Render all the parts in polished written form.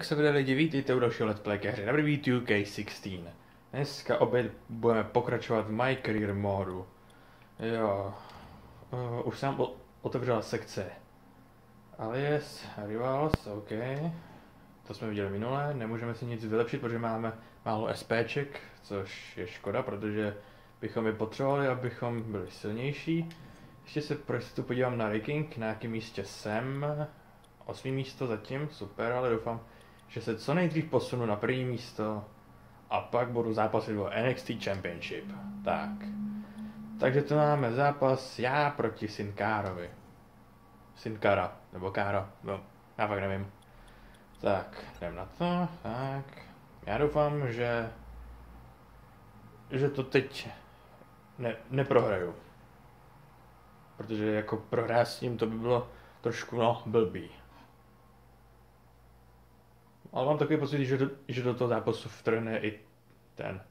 Jak se vede lidi, vítejte u dalšího let's play ke hře WWE 2K16. Dneska opět budeme pokračovat v My Career módu. Jo, už jsem otevřela sekce Alias, Rivals, ok. To jsme viděli minule, nemůžeme si nic vylepšit, protože máme málo SPček, což je škoda, protože bychom je potřebovali, abychom byli silnější. Ještě se prostě podívám na ranking, na jakém místě jsem. 8. místo zatím, super, ale doufám, že se co nejdřív posunu na 1. místo a pak budu zápasit o NXT Championship. Tak. Takže tu máme zápas já proti Sin Carovi. Sin Cara, nebo Cara, no, já fakt nevím. Tak, jdem na to, tak. Já doufám, že to teď neprohraju. Protože jako prohrát s ním to by bylo trošku, no, blbý. Ale mám takový pocit, že do toho zápasu vtrhne i ten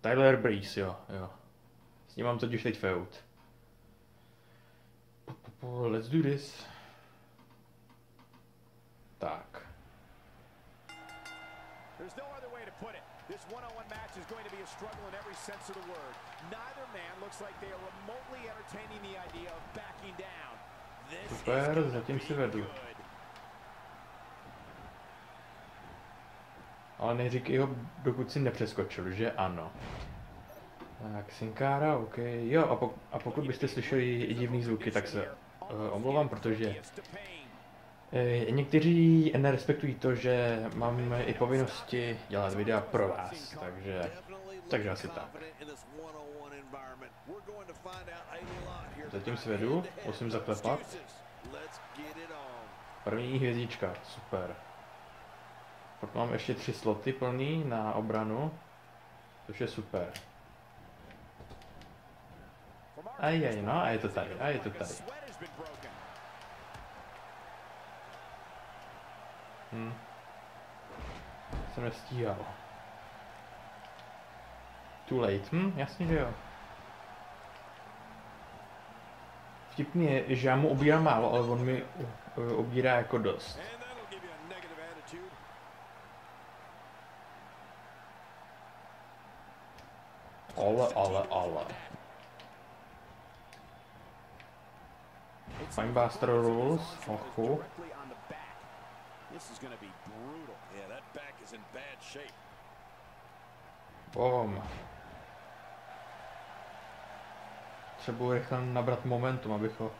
Tyler Breeze, jo. S ním mám totiž teď feud. Let's do this. Tak. This one-on-one match is going to be a struggle in every sense of the word. Neither man looks like they are remotely entertaining the idea of backing down. This is going to be good. Ale neříkej ho, dokud si nepřeskočil, že ano. Tak, Sin Cara, ok. Jo, a pokud byste slyšeli i divný zvuky, tak se omlouvám, protože někteří nerespektují to, že mám i povinnosti dělat videa pro vás, takže asi tak. Zatím si vedu, musím zaklepat. První hvězdička, super. Pak mám ještě 3 sloty plný na obranu, což je super. No, a je to tady, Jsem nestíhal. Too late, jasně, že jo. Vtipný je, že já mu obírám málo, ale on mi obírá jako dost. Ale. Finebuster rules, ochu. This is going to be brutal. Yeah, that back is in bad shape. Boom. Potřebuji rychle nabrat momentum, abych ho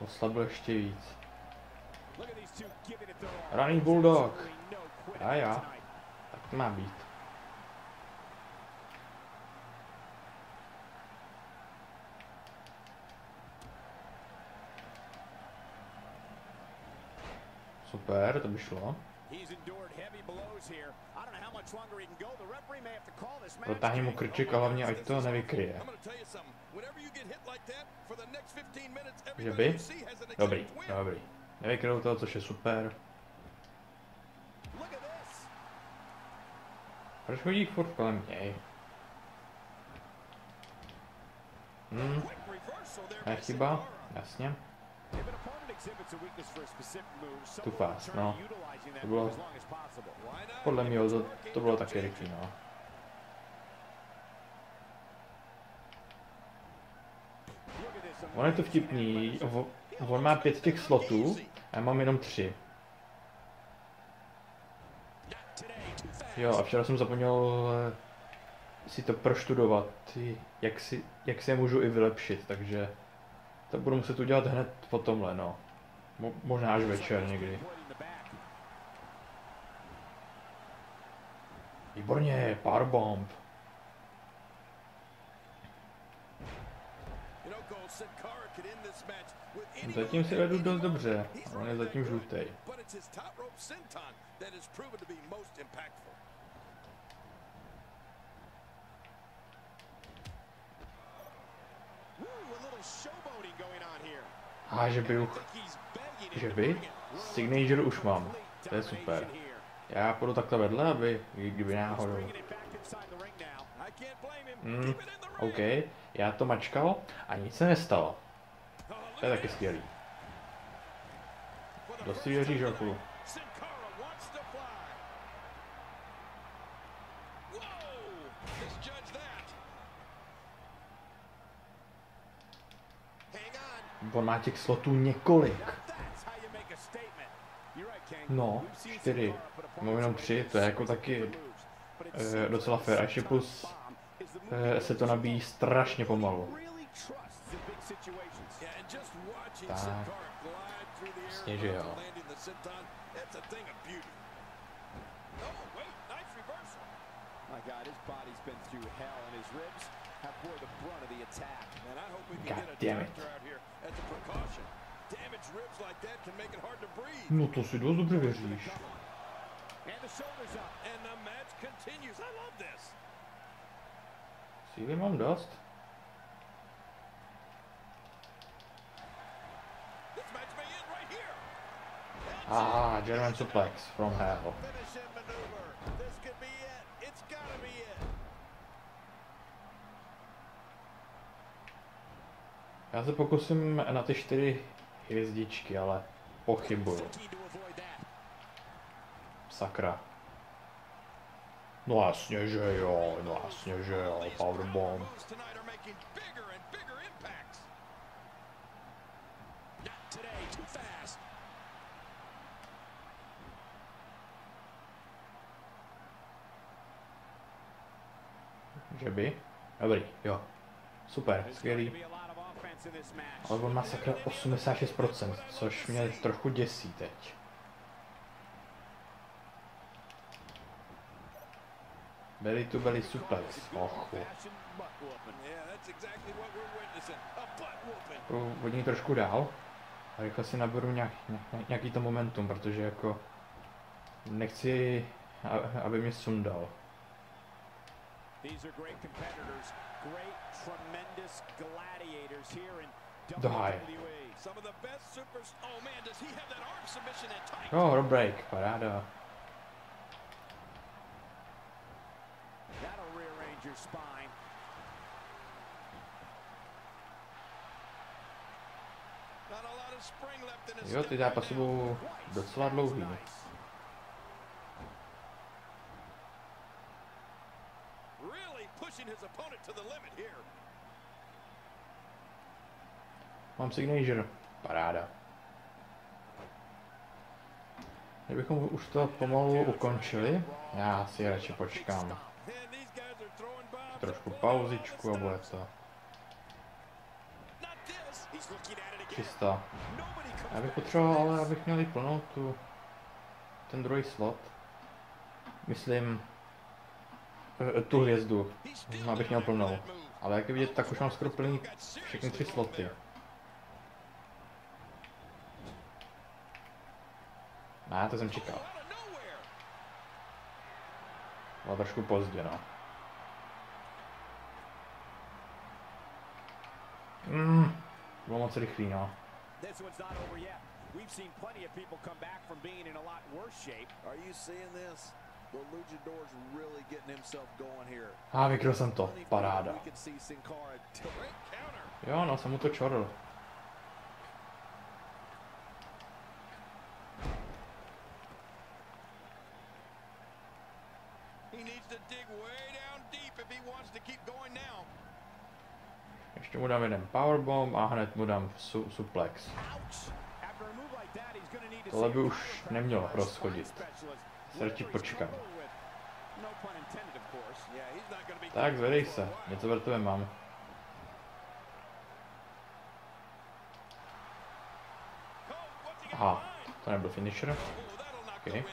oslabil ještě víc. Running bulldog. A tak to má být. Super, to by šlo. Protáhni mu krček a hlavně ať to nevykryje. Že by? Dobrý. Nevykryl toho, což je super. Proč chodí furt kolem něj? Chyba, jasně. Too fast, no. To bylo, podle mě to bylo taky rychlý, no. On je to vtipný, on má 5 těch slotů a já mám jenom 3. Jo, a včera jsem zapomněl si to proštudovat, jak si je můžu i vylepšit, takže to budu muset udělat hned po tomhle, no. Možná až večer někdy. Výborně, pár bomb. Zatím si vedu dost dobře, on je zatím žlutej. Že by? Signature už mám. To je super. Já půjdu takhle vedle, aby kdyby náhodou. Ok, já to mačkal a nic se nestalo. To je taky skvělý. Dost si věříš, Žoku. On má těch slotů několik. No, 4. Mám jenom 3, to je jako taky docela fair. A ještě plus se to nabíjí strašně pomalu. Tak. Vlastně, že jo. No to si dost dobře věříš. Síly mám dost. Ah, German suplex from hell. Já se pokusím na ty 4 hvězdičky, ale pochybuju. Sakra. No jasně, že jo, powerbomb. Že by? Dobrý, jo. Super, skvělý. Ale on má sakra 86%, což mě trochu děsí teď. Belly to belly suplex. Ochu. Od ní trošku dál. A rychle si naberu nějaký to momentum, protože jako nechci, aby mě sundal. Do high. Oh, road break, paráda. Jo, ty zápasy budou docela dlouhý. Mám signature, paráda. Kdybychom už to pomalu ukončili, já si radši počkám. Trošku pauzičku a bude to. Čistá. Já bych potřeboval, ale abych měl i plnou ten druhý slot. Myslím, tu hvězdu, abych měl plnou. Ale jak je vidět, tak už mám skoro plný všechny 3 sloty. Ne, to jsem čekal. Bylo trošku pozdě, no. Bylo moc rychlý, no. A vykryl jsem to, paráda. Jo, no, jsem mu to čorl. Ještě mu dám jeden powerbomb a hned mu dám suplex. Tohle by už nemělo rozchodit. Radši počkám. Tak, zvedej se. Něco pro tebe mám. Aha, to nebyl finisher. Okay.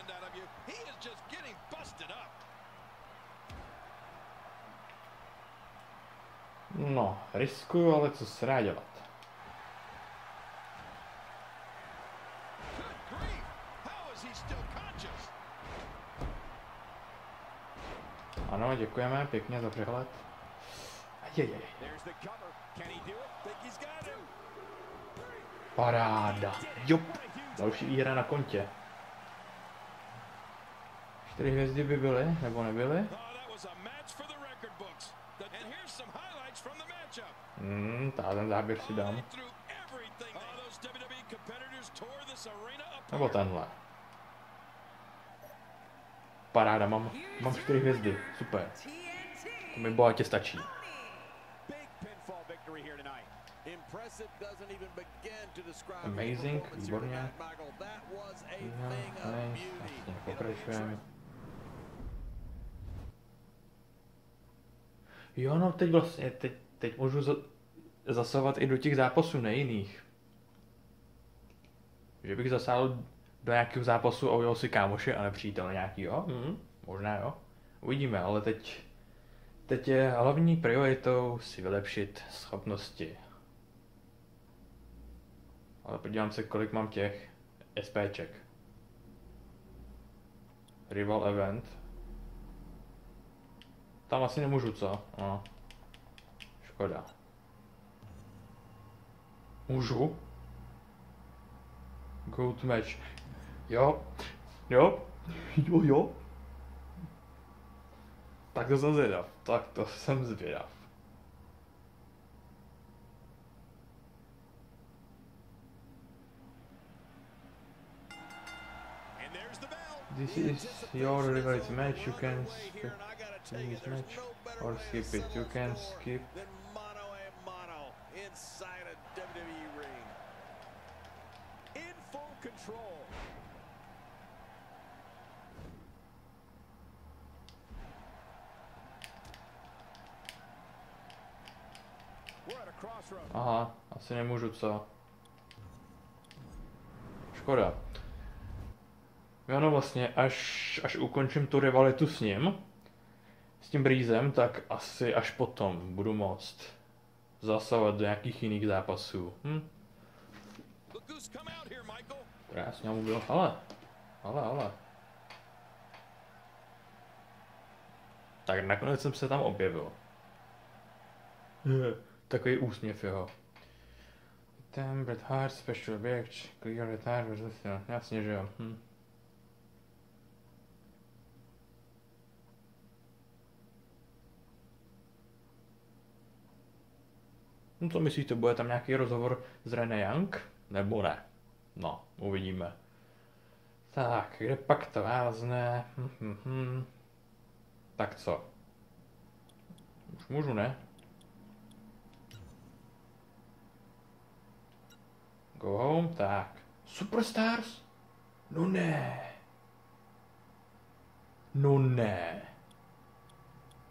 No, riskuju, ale co se dá dělat? Ano, děkujeme pěkně za přehled. Ajajaj. Paráda. Jop. Další výhra na kontě. 4 hvězdy by byly, nebo nebyly? Ten záběr si dám. Nebo tenhle. Paráda, mám 4 hvězdy, super. To mi bohatě stačí. Impressive doesn't even begin to describe. Amazing, výborně. Jasně, pokračujeme. Jo, no teď vlastně, teď můžu zasahovat i do těch zápasů nejiných. Že bych zasáhl do nějakého zápasu a ujel si kámoše a nepřítel nějaký, jo? Možná jo. Uvidíme, ale teď je hlavní prioritou si vylepšit schopnosti. Ale podívám se, kolik mám těch SPček. Rival event. Tam asi nemůžu, co? No. Škoda. Můžu? Go to match. Jo. Tak to jsem zvědav. This is your rival's match, you can skip this match or skip it. You can skip inside a WWE ring. In full control. Aha, asi nemůžu, co? Škoda. Jo, no vlastně, až ukončím tu rivalitu s ním, s tím Breezem, tak asi až potom budu moct zasahovat do nějakých jiných zápasů. Krásně mu bylo, ale. Tak nakonec jsem se tam objevil. Takový úsměv jeho. Ten Bret Hart special reaction, clear Bret Hart versus, jasně, že jo. No co myslíte, bude tam nějaký rozhovor s Renee Young? Nebo ne? No, uvidíme. Tak, kde pak to vázne? Tak co? Už můžu, ne? Go home, tak. Superstars? No ne.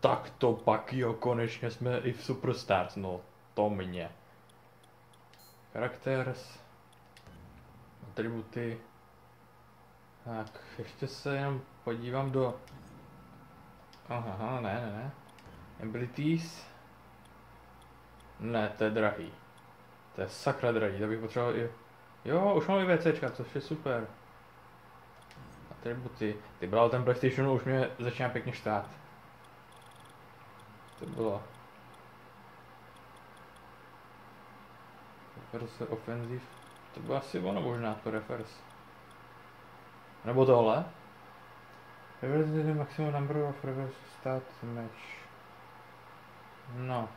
Tak to pak jo, konečně jsme i v Superstars, no. To mě. Characters. Atributy. Tak, ještě se jenom podívám do... Aha, ne. Abilities. Ne, to je drahý. To je sakra drahý, to bych potřeboval i... Jo, už mám i VCčka, což je super. Atributy. Ty bral ten PlayStation, už mě začíná pěkně štát. To bylo... Reverse offensive, to bylo asi ono možná, to reverse. Nebo tohle? Reverse is the maximum number of reverse start match. No,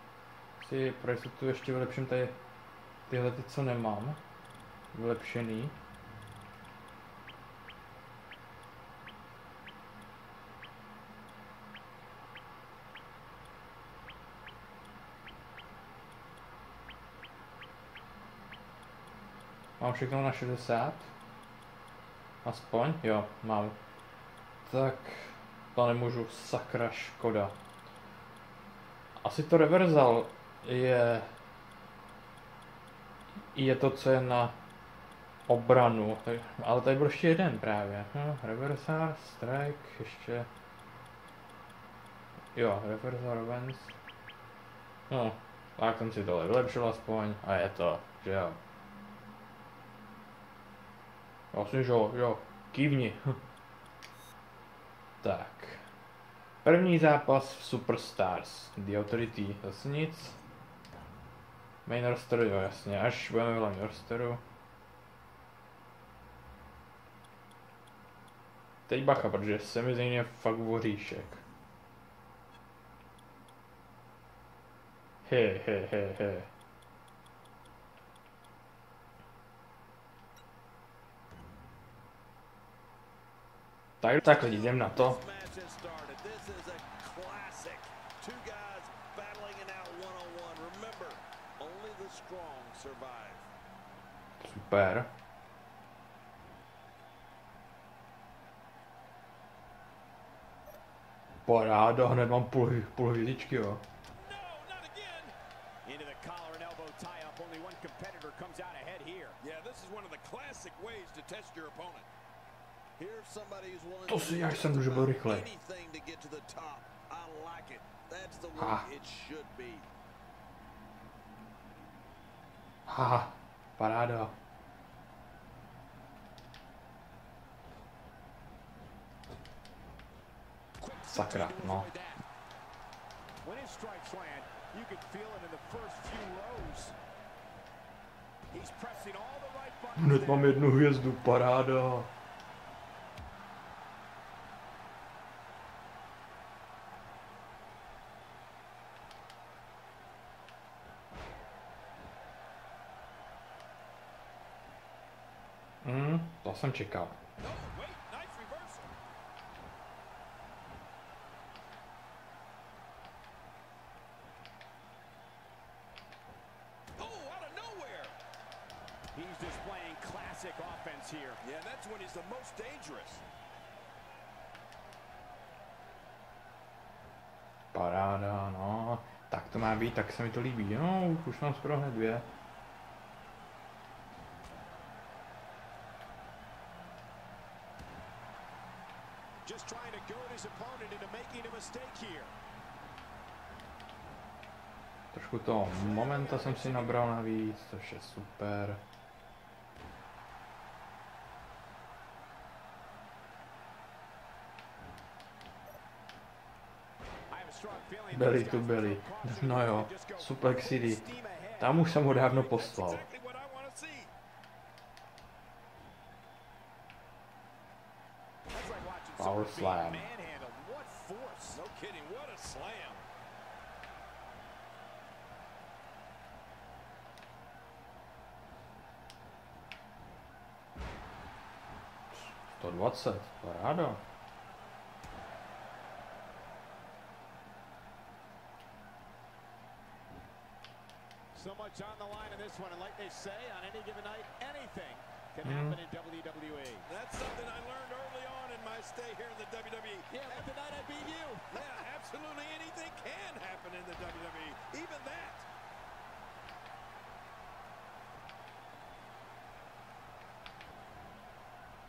si pro jistotu ještě vylepším tady tyhle, co nemám. Vylepšený. Mám všechno na 60. Aspoň? Jo, mám. Tak to nemůžu, sakra, škoda. Asi to reverzal je to, co je na obranu. Ale tady byl ještě jeden právě. Reversal, strike, ještě... Jo, reversal, revenge. No, tak jsem si tohle vylepšil aspoň a je to, že jo. Vlastně, že jo, kývni. Tak. První zápas v Superstars. The Authority, zase nic. Main roster, jo, jasně, až budeme v hlavní rosteru. Teď bacha, protože Sami Zayn je fakt voříšek. He. Tak lidi, jdem na to. Only the strong survive. Super. Paráda, hned mám půl hvězdičky, jo. To si, jak jsem už byl rychle. Haha, paráda. Sakra, no. Hned mám jednu hvězdu, paráda. To jsem čekal. Paráda, no, tak to má být, tak se mi to líbí, no, už mám skoro hned dvě. Trošku toho momenta jsem si nabral navíc, což je super. Belly to belly, no jo, Suplex City, tam už jsem ho dávno poslal. Power slam. To 20, paráda. So much on the line in this one, and like they say, on any given night, anything can happen in WWE. That's something I learned early on in my stay here in the WWE. Yeah, but the night I beat you. Yeah, absolutely anything can happen in the WWE. Even that.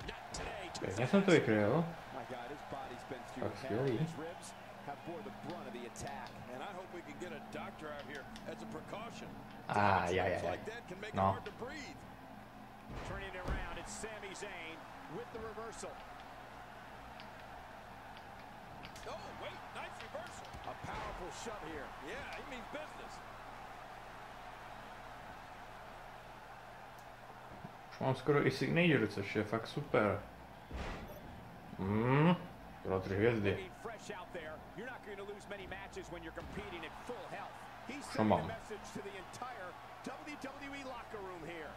Not today. Pěkně jsem to vykryl. Tak skvělý. Ajajaj, no. Už mám skoro i signature, což je fakt super. Pro 3 hvězdy. You're not going to lose many matches when you're competing at full health. He's sending a message to the entire WWE locker room here.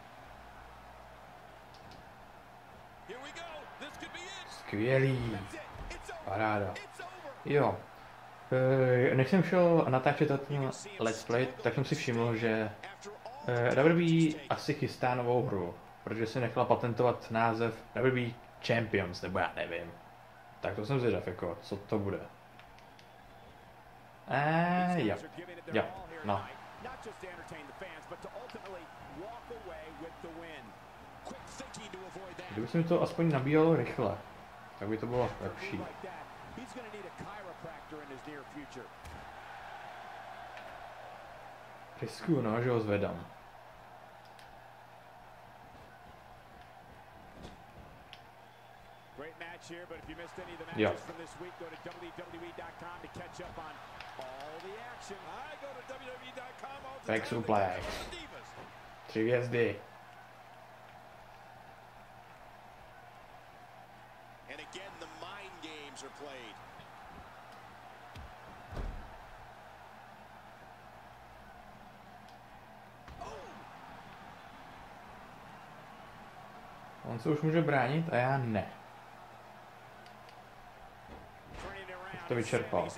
Here we go. This could be it. Skvělý. Paráda. Jo. Než jsem šel natáčet ten let's play, tak jsem si všiml, že WWE asi chystá novou hru, protože si nechala patentovat název WWE Champions, nebo já nevím. Tak to jsem zvědav, jako, co to bude. Jo, no. Kdyby se mi to aspoň nabíjalo rychle, tak by to bylo lepší. Riskuju, no, že ho zvedám. Jo. Tak suplex. 3 hvězdy. On se už může bránit a já ne. Už to vyčerpal.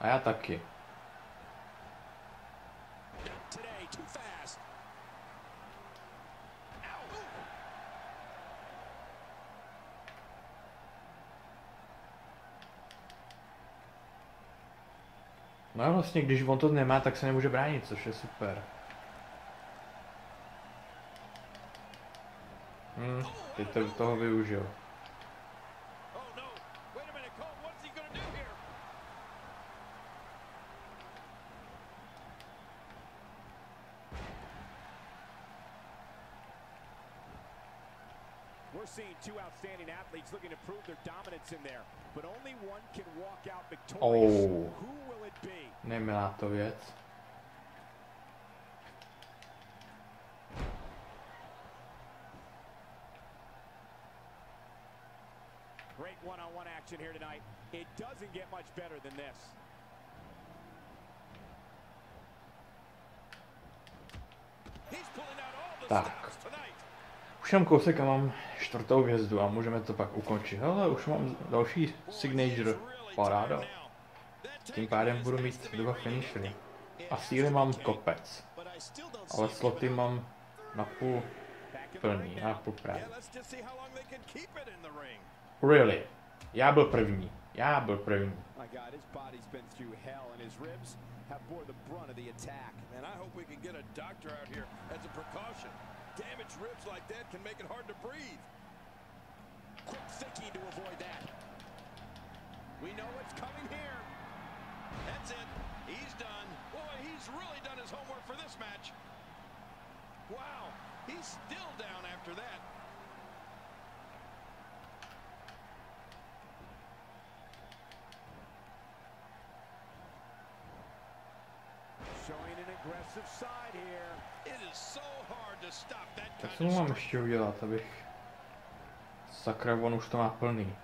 A já taky. too fast. Ow. No a vlastně, když on to nemá, tak se nemůže bránit, což je super. Teď to toho využil. Looking to prove their dominance in there, but only one can walk out victorious. Who will it be? Nemá to věc. Great one-on-one action here tonight. It doesn't get much better than this. He's pulling out all the stops tonight. Už mám kousek a mám čtvrtou hvězdu a můžeme to pak ukončit. Hele, už mám další signature paráda. Tím pádem budu mít dva finishery. A síly mám kopec. Ale sloty mám na půl plný, na půl právě. Really? Já byl první. Já byl první. Damaged ribs like that can make it hard to breathe. Quick thinking to avoid that. We know what's coming here. That's it. He's done. Boy, he's really done his homework for this match. Wow, he's still down after that. Showing an aggressive side here. It is so hard to stop that kind of... Tak co mu mám ještě udělat, abych... Sakra, on už to má plný.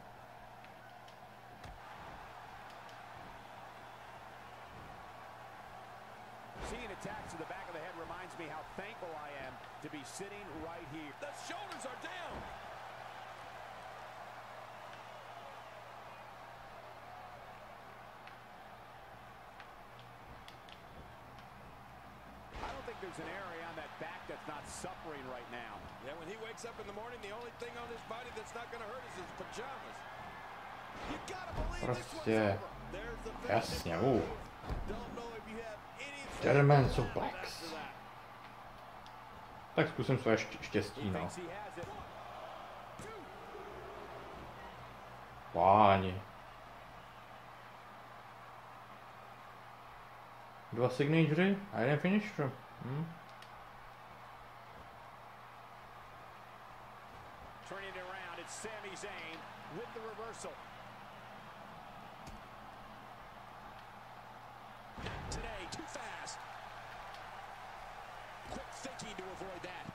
Seeing attacks to the back of the head reminds me how thankful I am to be sitting right here. The shoulders are down. There's an area on that back that's not suffering right now. Yeah, when he wakes up in the morning, the only thing on his body that's not going to hurt is his pajamas. You gotta believe this one's over. There's the finish. Don't know if you have anything. German suplex. Tak zkusím své štěstí, no. Páni. Dva signatury a jeden finisher. Turning it around, it's Sami Zayn with the reversal. Not today, too fast. Quick thinking to avoid that.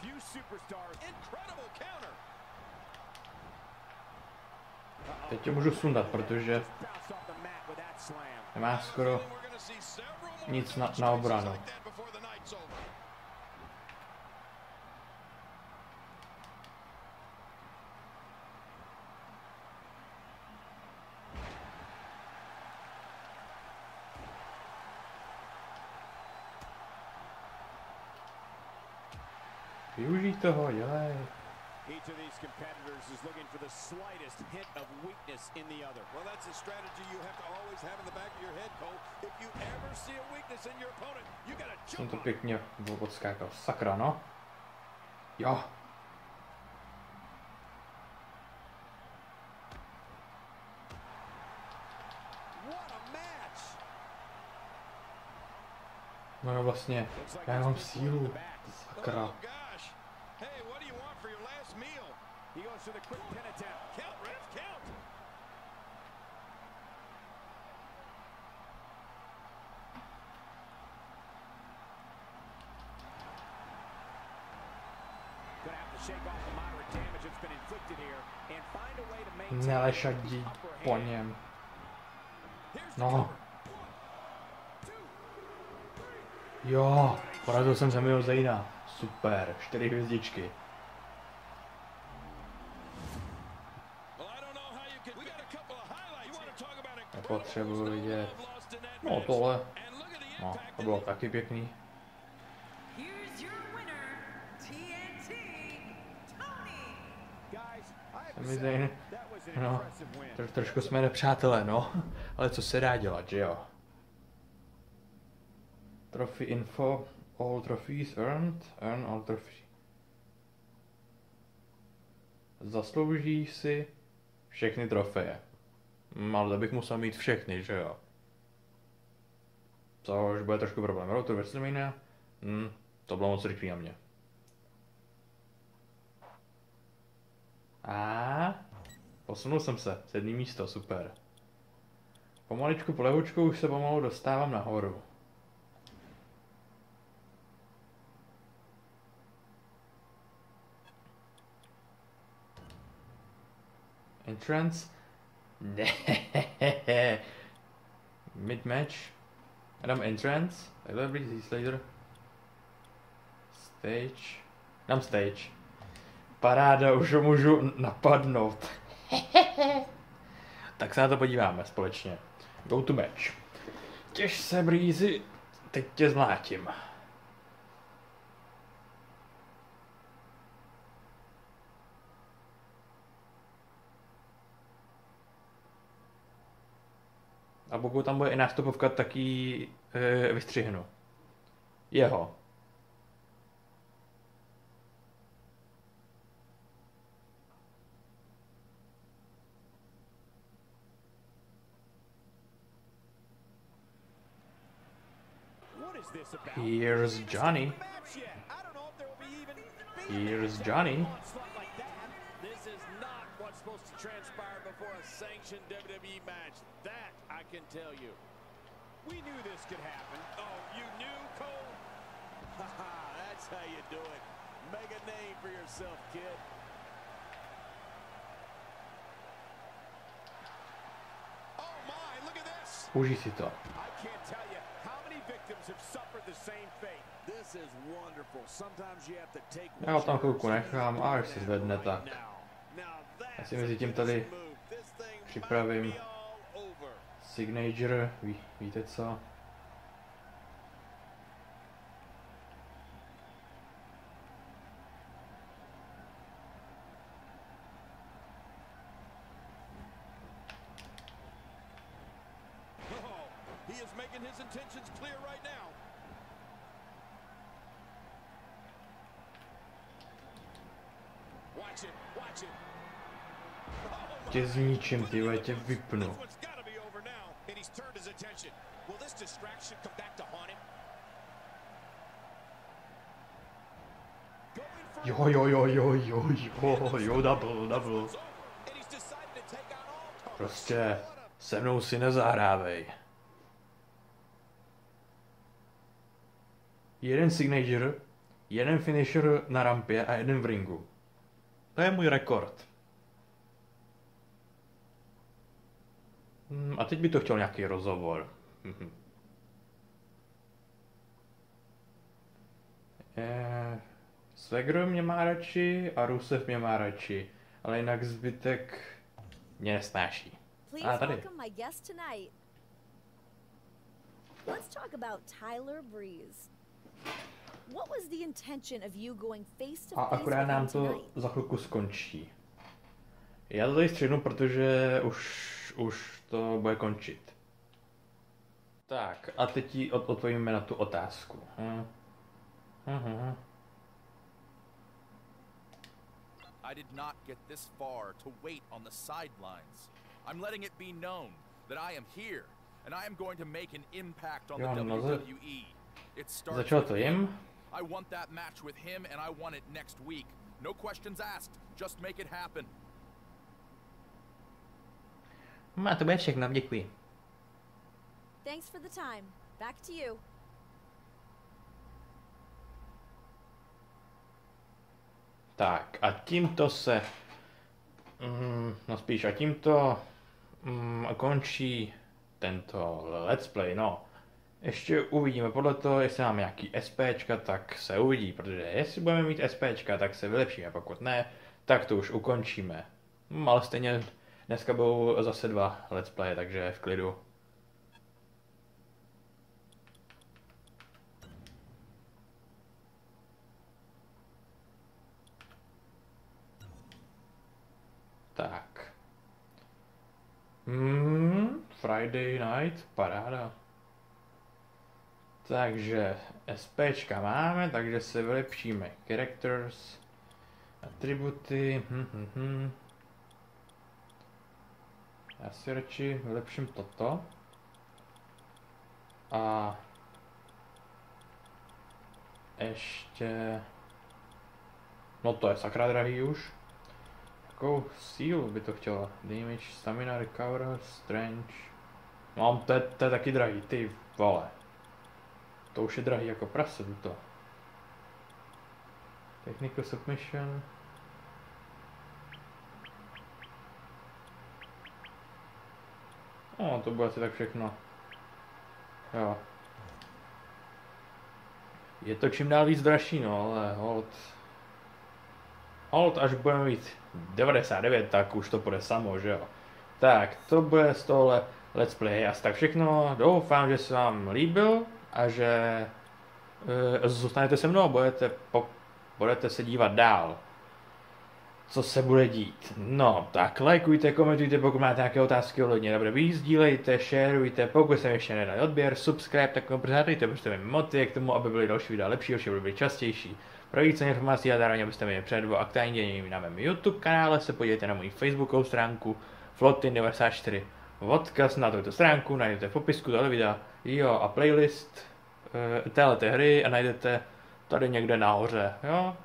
Few superstars, incredible counter. Teď tě můžu sundat, protože nemá skoro nic na obranu. Využij toho, dělej. Each of these competitors is looking for the slightest hint of weakness in the other. Well, that's a strategy you have to always have in the back of your head, Cole. If you ever see a weakness in your opponent, you gotta jump on it. Jsem to pěkně odskákal. Sakra, no. Jo. What a match. No jo, vlastně, já mám sílu. Sakra. He goes to the quick pin attempt. Count, ref, count. Gonna have to shake off the moderate damage that's been inflicted here and find a way to maintain the upper hand. No. Jo, porazil jsem Samiho Zayna. Super, 4 hvězdičky. Potřebuji vidět. No tohle. No, to bolo taký pekný. Sami Zayn, no, trošku jsme nepřátelé, no, ale co se dá dělat, že jo? Trophy info, all trophies earned, earn all trophies. Zaslouží si všechny trofeje. Ale to bych musel mít všechny, že jo? Což bude trošku problém. Road to WrestleMania? To bylo moc rychlý na mě. A posunul jsem se, 7. místo, super. Pomaličku, polehoučku už se pomalu dostávám nahoru. Entrance? Ne. Mid-match? Dám entrance? Tyler Breeze later. Stage? Dám stage. Paráda, už ho můžu napadnout. Tak se na to podíváme společně. Go to match. Těž se, Breezy, teď tě zmlátím. A pokud tam bude i nástupovka, tak ji vystřihnu. Jeho. Here's Johnny. Here's Johnny. This is not what's supposed to transpire before a sanctioned WWE match. That I can tell you. We knew this could happen. Oh, you knew, Cole? Haha, that's how you do it. Make a name for yourself, kid. Oh my, look at this. Užij si to. I can't tell you how many victims have suffered the same fate. This is wonderful. Sometimes you have to take one. Já tam chvilku nechám a až se zvedne tak. Já si mezi tím tady připravím signature, víte co? Tě zničím, ty vole, tě vypnu. Jo, double. Prostě se mnou si nezahrávej. Jeden signature, jeden finisher na rampě a jeden v ringu. To je můj rekord. A teď by to chtěl nějaký rozhovor. Swagger mě má radši a Rusev mě má radši, ale jinak zbytek mě nesnáší. A tady. Let's talk about Tyler Breeze. What was the intention of you going face to face? A akorát nám to za chvilku skončí. Já to tady střihnu, protože už to bude končit. Tak, a teď ji odpovíme na tu otázku. I did not get this far to wait on the sidelines. I'm letting it be known that I am here and I am going to make an impact on the WWE. It starts with him. I want that match with him and I want it next week. No questions asked, just make it happen. A to bude všechno, děkuji. Thanks for the time. Back to you. Tak, a tímto se končí tento let's play, no. Ještě uvidíme podle toho, jestli máme nějaký SPčka, tak se uvidí, protože jestli budeme mít SPčka, tak se vylepšíme, pokud ne, tak to už ukončíme. Ale stejně dneska budou zase 2 let's play, takže v klidu. Friday night, paráda. Takže SPčka máme, takže se vylepšíme. Characters, atributy, Já si radši vylepším toto. A ještě... No to je sakra drahý už. Jakou sílu by to chtělo? Damage, stamina, recover, strength. Mám, to je taky drahý, ty vole. To už je drahý jako prasem to. Technical submission. No, to bude asi tak všechno. Jo. Je to čím dál víc dražší, no, ale hold, až budeme mít 99, tak už to bude samo, že jo. Tak, to bude z tohohle Let's Play asi tak všechno. Doufám, že se vám líbil a že zůstanete se mnou a budete se dívat dál. Co se bude dít. No, tak lajkujte, komentujte, pokud máte nějaké otázky ohledně WWE, sdílejte, šerujte, pokud jsem ještě nedali odběr, subscribe, tak ho přihlédejte, protože mi motivuje k tomu, aby byly další videa lepší, už byly častější. Pro více informací a zároveň abyste mě předvo aktuálně dění na mém YouTube kanále, se podívejte na můj Facebookovou stránku FloTin94. Odkaz na tuto stránku najdete v popisku tohle videa, jo, a playlist téhleté hry a najdete tady někde nahoře, jo.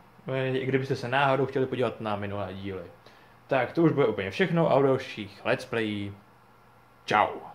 I kdybyste se náhodou chtěli podívat na minulé díly. Tak to už bude úplně všechno a u dalších Let's Play. Čau.